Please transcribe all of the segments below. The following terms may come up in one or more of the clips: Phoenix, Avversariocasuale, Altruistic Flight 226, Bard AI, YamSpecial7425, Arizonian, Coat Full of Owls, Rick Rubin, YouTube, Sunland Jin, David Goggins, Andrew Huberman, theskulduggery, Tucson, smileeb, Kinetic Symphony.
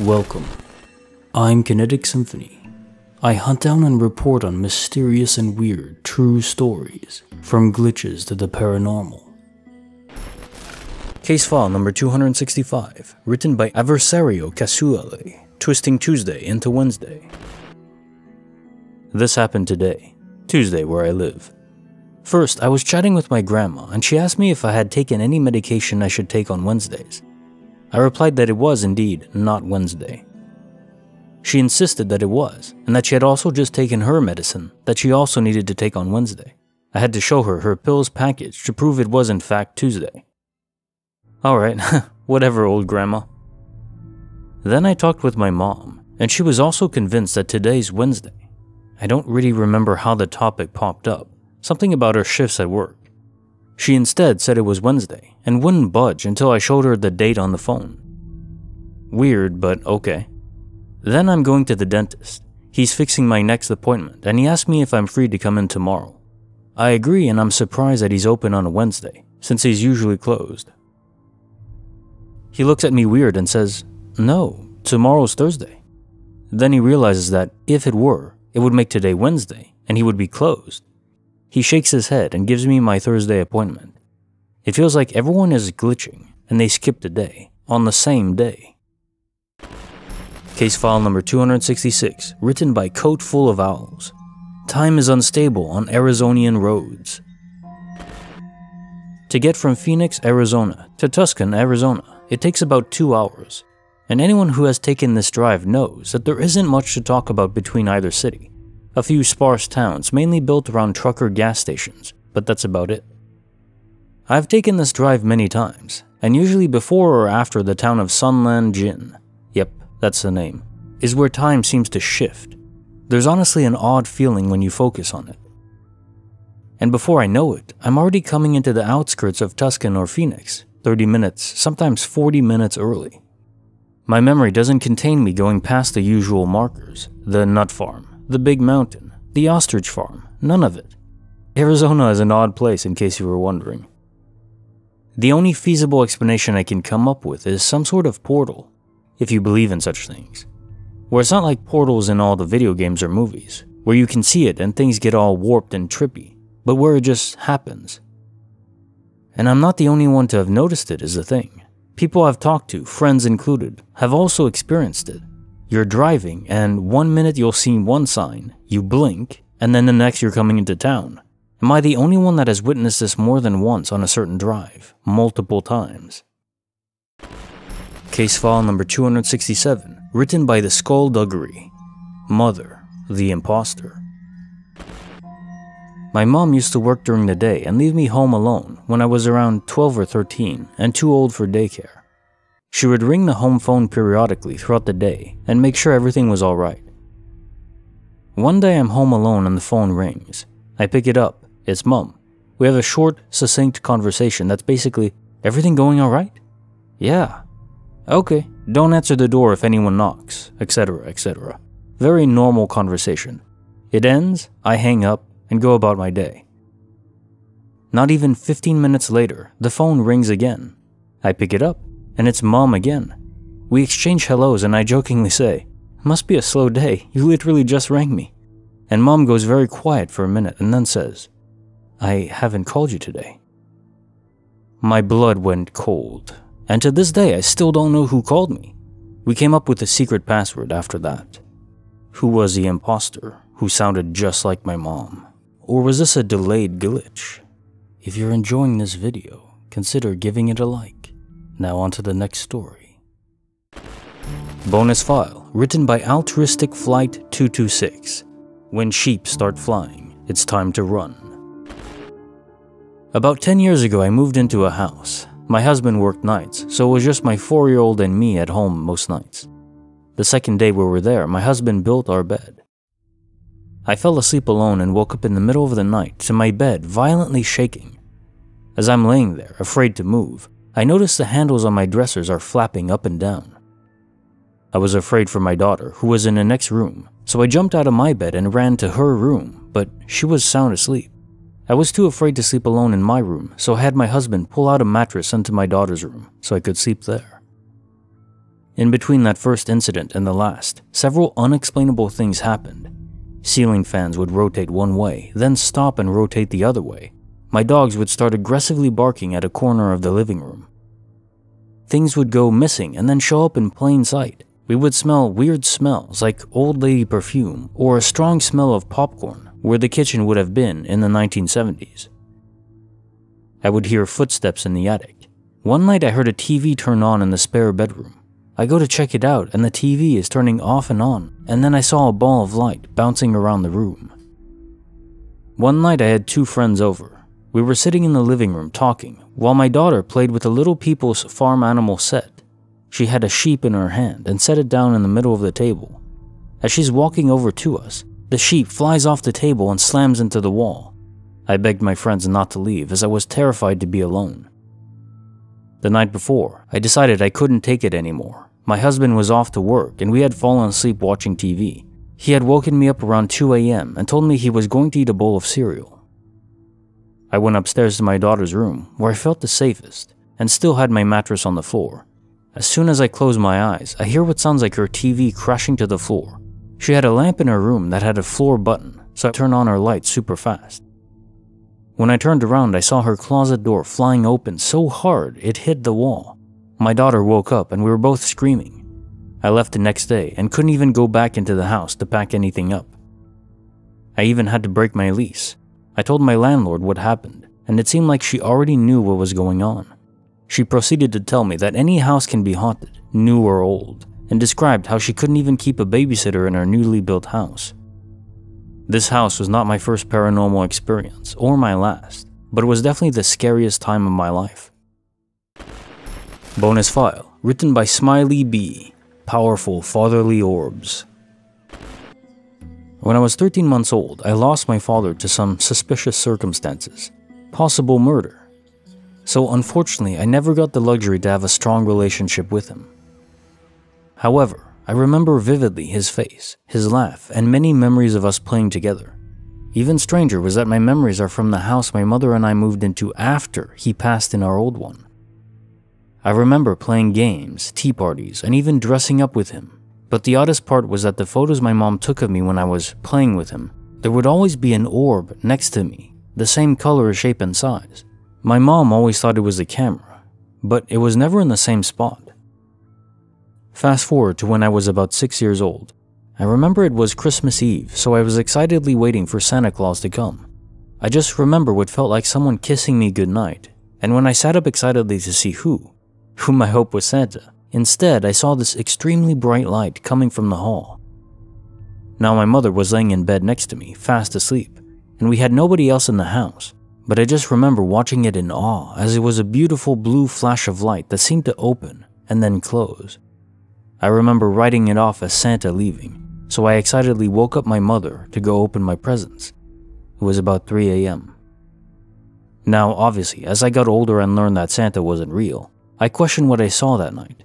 Welcome. I'm Kinetic Symphony. I hunt down and report on mysterious and weird true stories, from glitches to the paranormal. Case file number 265, written by Avversariocasuale, twisting Tuesday into Wednesday. This happened today, Tuesday, where I live. First, I was chatting with my grandma and she asked me if I had taken any medication I should take on Wednesdays. I replied that it was indeed not Wednesday. She insisted that it was, and that she had also just taken her medicine that she also needed to take on Wednesday. I had to show her her pills package to prove it was in fact Tuesday. Alright, whatever, old grandma. Then I talked with my mom, and she was also convinced that today's Wednesday. I don't really remember how the topic popped up, something about her shifts at work. She instead said it was Wednesday, and wouldn't budge until I showed her the date on the phone. Weird, but okay. Then I'm going to the dentist. He's fixing my next appointment, and he asked me if I'm free to come in tomorrow. I agree, and I'm surprised that he's open on a Wednesday, since he's usually closed. He looks at me weird and says, "No, tomorrow's Thursday." Then he realizes that if it were, it would make today Wednesday, and he would be closed. He shakes his head and gives me my Thursday appointment. It feels like everyone is glitching, and they skipped a day, on the same day. Case file number 266, written by Coat Full of Owls. Time is unstable on Arizonian roads. To get from Phoenix, Arizona to Tucson, Arizona, it takes about 2 hours, and anyone who has taken this drive knows that there isn't much to talk about between either city. A few sparse towns, mainly built around trucker gas stations, but that's about it. I've taken this drive many times, and usually before or after the town of Sunland Jin, yep, that's the name, is where time seems to shift. There's honestly an odd feeling when you focus on it. And before I know it, I'm already coming into the outskirts of Tucson or Phoenix, 30 minutes, sometimes 40 minutes early. My memory doesn't contain me going past the usual markers, the nut farm, the big mountain, the ostrich farm, none of it. Arizona is an odd place, in case you were wondering. The only feasible explanation I can come up with is some sort of portal, if you believe in such things. Where it's not like portals in all the video games or movies, where you can see it and things get all warped and trippy, but where it just happens. And I'm not the only one to have noticed it is the thing. People I've talked to, friends included, have also experienced it. You're driving and one minute you'll see one sign, you blink, and then the next you're coming into town. Am I the only one that has witnessed this more than once on a certain drive, multiple times? Case file number 267, written by theskulduggery. Mother, the imposter. My mom used to work during the day and leave me home alone when I was around 12 or 13 and too old for daycare. She would ring the home phone periodically throughout the day and make sure everything was alright. One day I'm home alone and the phone rings. I pick it up. It's Mum. We have a short, succinct conversation that's basically, "Everything going alright?" "Yeah." "Okay, don't answer the door if anyone knocks," etc, etc. Very normal conversation. It ends, I hang up, and go about my day. Not even 15 minutes later, the phone rings again. I pick it up, and it's Mom again. We exchange hellos and I jokingly say, "Must be a slow day, you literally just rang me." And Mom goes very quiet for a minute and then says, "I haven't called you today." My blood went cold, and to this day I still don't know who called me. We came up with a secret password after that. Who was the imposter who sounded just like my mom? Or was this a delayed glitch? If you're enjoying this video, consider giving it a like. Now on to the next story. Bonus file, written by Altruistic Flight 226. When sheep start flying, it's time to run. About 10 years ago, I moved into a house. My husband worked nights, so it was just my 4-year-old and me at home most nights. The second day we were there, my husband built our bed. I fell asleep alone and woke up in the middle of the night to my bed violently shaking. As I'm laying there, afraid to move, I notice the handles on my dressers are flapping up and down. I was afraid for my daughter, who was in the next room, so I jumped out of my bed and ran to her room, but she was sound asleep. I was too afraid to sleep alone in my room, so I had my husband pull out a mattress into my daughter's room so I could sleep there. In between that first incident and the last, several unexplainable things happened. Ceiling fans would rotate one way, then stop and rotate the other way. My dogs would start aggressively barking at a corner of the living room. Things would go missing and then show up in plain sight. We would smell weird smells like old lady perfume or a strong smell of popcorn where the kitchen would have been in the 1970s. I would hear footsteps in the attic. One night I heard a TV turn on in the spare bedroom. I go to check it out and the TV is turning off and on, and then I saw a ball of light bouncing around the room. One night I had two friends over. We were sitting in the living room talking while my daughter played with a little people's farm animal set. She had a sheep in her hand and set it down in the middle of the table. As she's walking over to us, the sheep flies off the table and slams into the wall. I begged my friends not to leave as I was terrified to be alone. The night before, I decided I couldn't take it anymore. My husband was off to work and we had fallen asleep watching TV. He had woken me up around 2 a.m. and told me he was going to eat a bowl of cereal. I went upstairs to my daughter's room, where I felt the safest, and still had my mattress on the floor. As soon as I close my eyes, I hear what sounds like her TV crashing to the floor. She had a lamp in her room that had a floor button, so I turned on her light super fast. When I turned around, I saw her closet door flying open so hard it hit the wall. My daughter woke up and we were both screaming. I left the next day and couldn't even go back into the house to pack anything up. I even had to break my lease. I told my landlord what happened, and it seemed like she already knew what was going on. She proceeded to tell me that any house can be haunted, new or old, and described how she couldn't even keep a babysitter in her newly built house. This house was not my first paranormal experience, or my last, but it was definitely the scariest time of my life. Bonus file, written by smileeb, Powerful Fatherly Orbs. When I was 13 months old, I lost my father to some suspicious circumstances, possible murder. So unfortunately, I never got the luxury to have a strong relationship with him. However, I remember vividly his face, his laugh, and many memories of us playing together. Even stranger was that my memories are from the house my mother and I moved into after he passed in our old one. I remember playing games, tea parties, and even dressing up with him. But the oddest part was that the photos my mom took of me when I was playing with him, there would always be an orb next to me, the same color, shape, and size. My mom always thought it was the camera, but it was never in the same spot. Fast forward to when I was about 6 years old. I remember it was Christmas Eve, so I was excitedly waiting for Santa Claus to come. I just remember what felt like someone kissing me goodnight, and when I sat up excitedly to see whom I hoped was Santa, instead I saw this extremely bright light coming from the hall. Now my mother was laying in bed next to me, fast asleep, and we had nobody else in the house. But I just remember watching it in awe, as it was a beautiful blue flash of light that seemed to open and then close. I remember writing it off as Santa leaving, so I excitedly woke up my mother to go open my presents. It was about 3 a.m. Now obviously, as I got older and learned that Santa wasn't real, I questioned what I saw that night.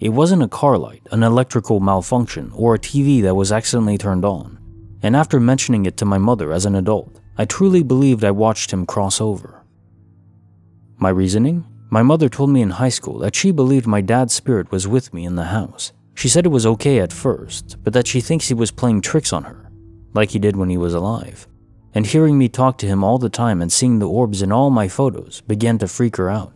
It wasn't a car light, an electrical malfunction, or a TV that was accidentally turned on, and after mentioning it to my mother as an adult, I truly believed I watched him cross over. My reasoning? My mother told me in high school that she believed my dad's spirit was with me in the house. She said it was okay at first, but that she thinks he was playing tricks on her, like he did when he was alive. And hearing me talk to him all the time and seeing the orbs in all my photos began to freak her out.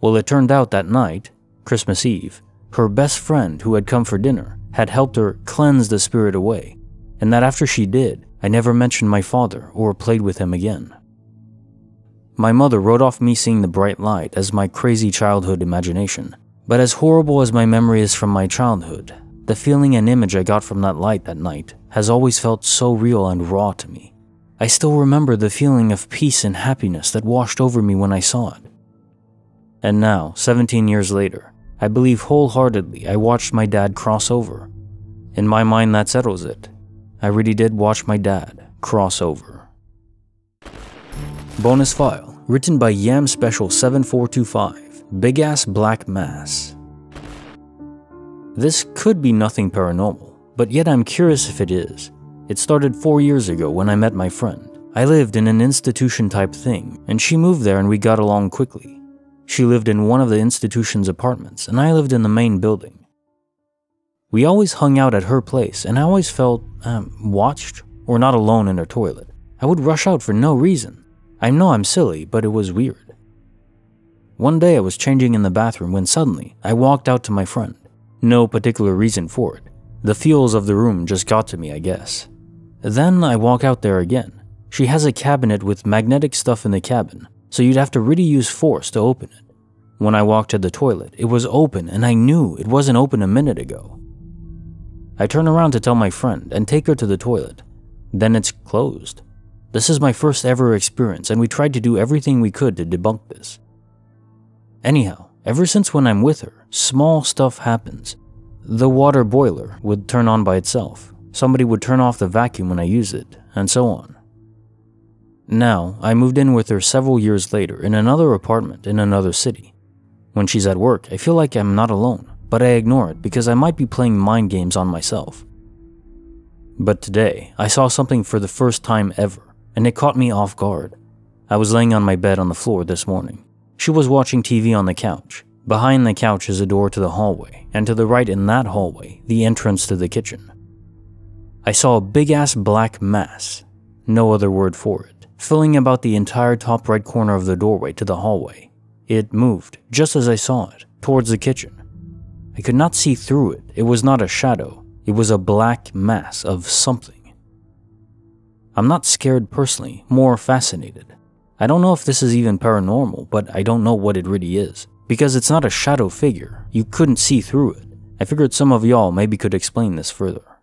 Well, it turned out that night, Christmas Eve, her best friend who had come for dinner had helped her cleanse the spirit away, and that after she did, I never mentioned my father or played with him again. My mother wrote off me seeing the bright light as my crazy childhood imagination, but as horrible as my memory is from my childhood, the feeling and image I got from that light that night has always felt so real and raw to me. I still remember the feeling of peace and happiness that washed over me when I saw it. And now, 17 years later, I believe wholeheartedly I watched my dad cross over. In my mind, that settles it. I really did watch my dad cross over. Bonus file, written by YamSpecial7425, Big Ass Black Mass. This could be nothing paranormal, but yet I'm curious if it is. It started 4 years ago when I met my friend. I lived in an institution type thing, and she moved there and we got along quickly. She lived in one of the institution's apartments, and I lived in the main building. We always hung out at her place, and I always felt watched or not alone in her toilet. I would rush out for no reason. I know I'm silly, but it was weird. One day I was changing in the bathroom when suddenly I walked out to my friend. No particular reason for it. The feels of the room just got to me, I guess. Then I walk out there again. She has a cabinet with magnetic stuff in the cabin, so you'd have to really use force to open it. When I walked to the toilet, it was open and I knew it wasn't open a minute ago. I turn around to tell my friend and take her to the toilet. Then it's closed. This is my first ever experience and we tried to do everything we could to debunk this. Anyhow, ever since when I'm with her, small stuff happens. The water boiler would turn on by itself. Somebody would turn off the vacuum when I use it, and so on. Now, I moved in with her several years later in another apartment in another city. When she's at work, I feel like I'm not alone, but I ignore it because I might be playing mind games on myself. But today, I saw something for the first time ever, and it caught me off guard. I was laying on my bed on the floor this morning. She was watching TV on the couch. Behind the couch is a door to the hallway, and to the right in that hallway, the entrance to the kitchen. I saw a big-ass black mass, no other word for it, filling about the entire top right corner of the doorway to the hallway. It moved, just as I saw it, towards the kitchen. I could not see through it, it was not a shadow, it was a black mass of something. I'm not scared personally, more fascinated. I don't know if this is even paranormal, but I don't know what it really is, because it's not a shadow figure, you couldn't see through it. I figured some of y'all maybe could explain this further.